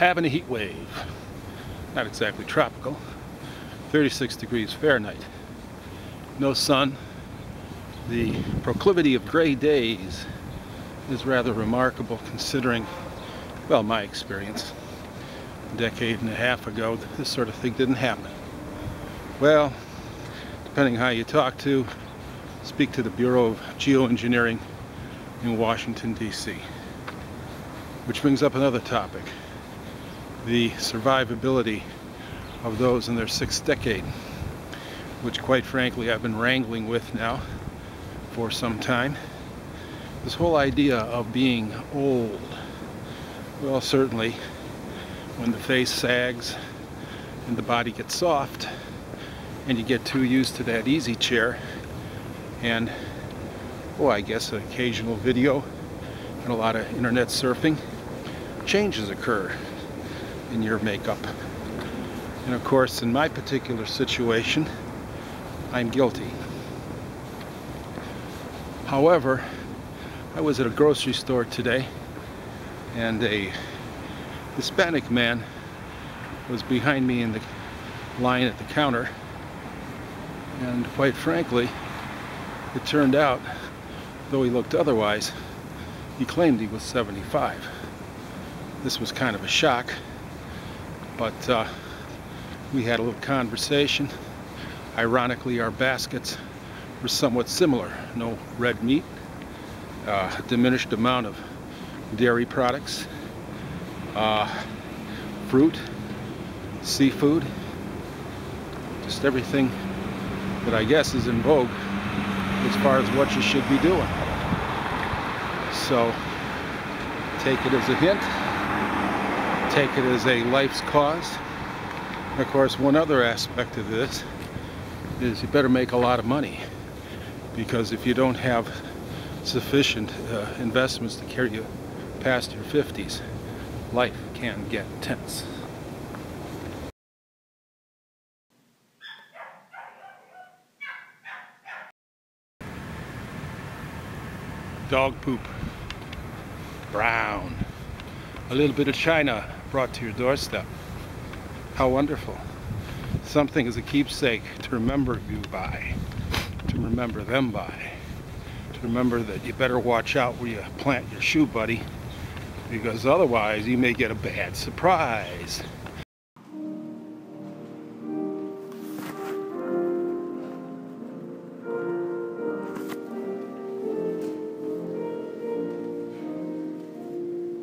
having a heat wave. Not exactly tropical. 36 degrees Fahrenheit. No sun. The proclivity of gray days is rather remarkable considering, well, my experience. A decade and a half ago, this sort of thing didn't happen. Well, depending on how you speak to the Bureau of Geoengineering in Washington, D.C. Which brings up another topic, the survivability of those in their sixth decade, which quite frankly I've been wrangling with now for some time. This whole idea of being old, well, certainly when the face sags and the body gets soft and you get too used to that easy chair and, oh, I guess an occasional video and a lot of internet surfing, changes occur in your makeup. And of course, in my particular situation, I'm guilty. However, I was at a grocery store today and a Hispanic man was behind me in the line at the counter, and quite frankly, it turned out, though he looked otherwise, he claimed he was 75. This was kind of a shock, but we had a little conversation. Ironically, our baskets were somewhat similar. No red meat, a diminished amount of dairy products, fruit, seafood, just everything that I guess is in vogue as far as what you should be doing. So take it as a hint, take it as a life's cause. Of course, one other aspect of this is you better make a lot of money, because if you don't have sufficient investments to carry you past your 50s, life can get tense. Dog poop, brown, a little bit of China brought to your doorstep. How wonderful. Something as a keepsake to remember you by, to remember them by, to remember that you better watch out where you plant your shoe, buddy, because otherwise you may get a bad surprise.